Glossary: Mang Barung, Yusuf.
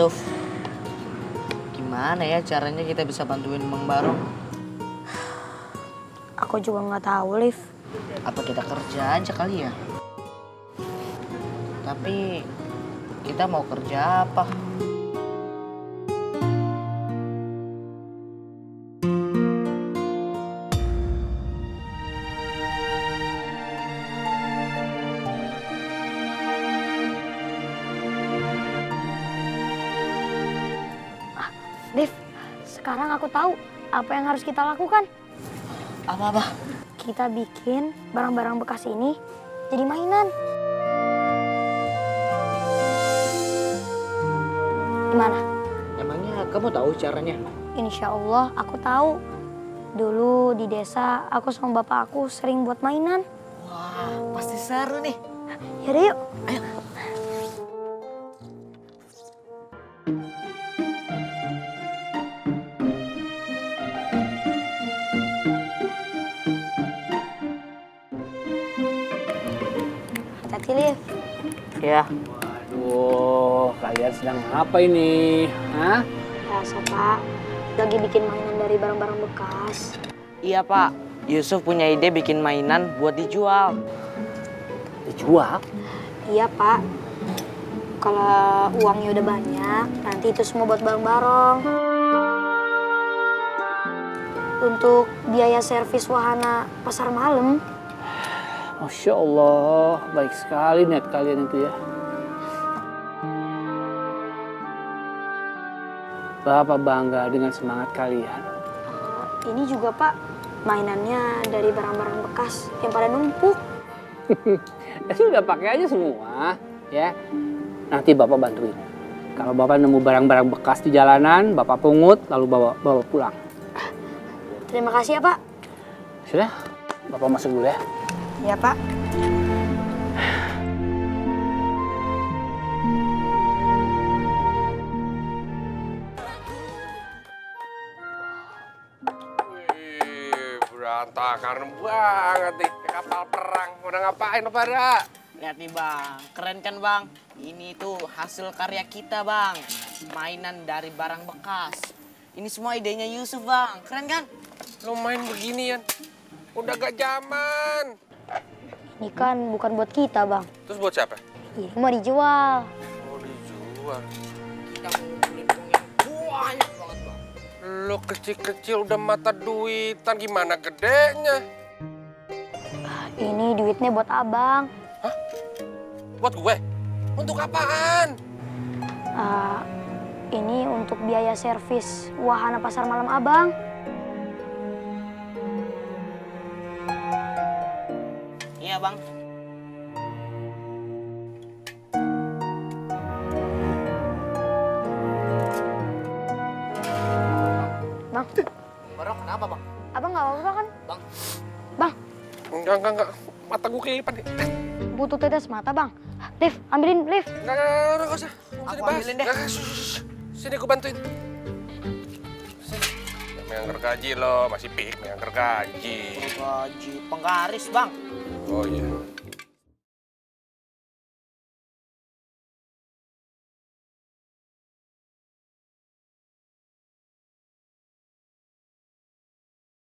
Yusuf. Gimana ya caranya kita bisa bantuin Mang Barung? Aku juga nggak tahu, Liv. Apa kita kerja aja kali ya? Tapi kita mau kerja apa? Liv, sekarang aku tahu apa yang harus kita lakukan. Apa-apa? Kita bikin barang-barang bekas ini jadi mainan. Gimana? Emangnya kamu tahu caranya? Insya Allah aku tahu. Dulu di desa aku sama bapak aku sering buat mainan. Wah, pasti seru nih. Yaudah yuk. Ayo. Liv. Ya. Waduh, kalian sedang apa ini? Hah? Biasa, Pak. Lagi bikin mainan dari barang-barang bekas. Iya, Pak. Yusuf punya ide bikin mainan buat dijual. Dijual? Iya, Pak. Kalau uangnya udah banyak, nanti itu semua buat barang-barang. Untuk biaya servis wahana pasar malam. Masya Allah, baik sekali niat kalian itu ya. Bapak bangga dengan semangat kalian. Ini juga Pak, mainannya dari barang-barang bekas yang pada numpuk. Ya sudah pakai aja semua, ya. Nanti Bapak bantuin. Kalau Bapak nemu barang-barang bekas di jalanan, Bapak pungut lalu bawa pulang. Terima kasih ya Pak. Sudah, Bapak masuk dulu ya. Ya, Pak. Wih, berantakan banget nih. Kapal perang. Udah ngapain pada? Lihat nih, Bang. Keren kan, Bang? Ini tuh hasil karya kita, Bang. Mainan dari barang bekas. Ini semua idenya Yusuf, Bang. Keren kan? Lo main beginian. Udah gak zaman. Ini kan bukan buat kita, Bang. Terus buat siapa? Ini mau dijual. Mau dijual. Kita ngumpulin uangnya banyak banget, Bang. Lo kecil-kecil udah mata duitan, gimana gedenya? Ini duitnya buat Abang. Hah? Buat gue? Untuk apaan? Ini untuk biaya servis wahana pasar malam Abang. Iya, Bang. Bang. Barok kenapa, Bang? Abang nggak apa-apa kan? Bang. Bang. Enggak. Mata gue kelipan nih. Butuh tetes mata, Bang. Liv, ambilin, Liv. Enggak usah. Aku ambilin deh. Sini, aku bantuin. Mengangker gaji lo, masih pikir mengangker gaji. Gaji penggaris, Bang. Oh iya.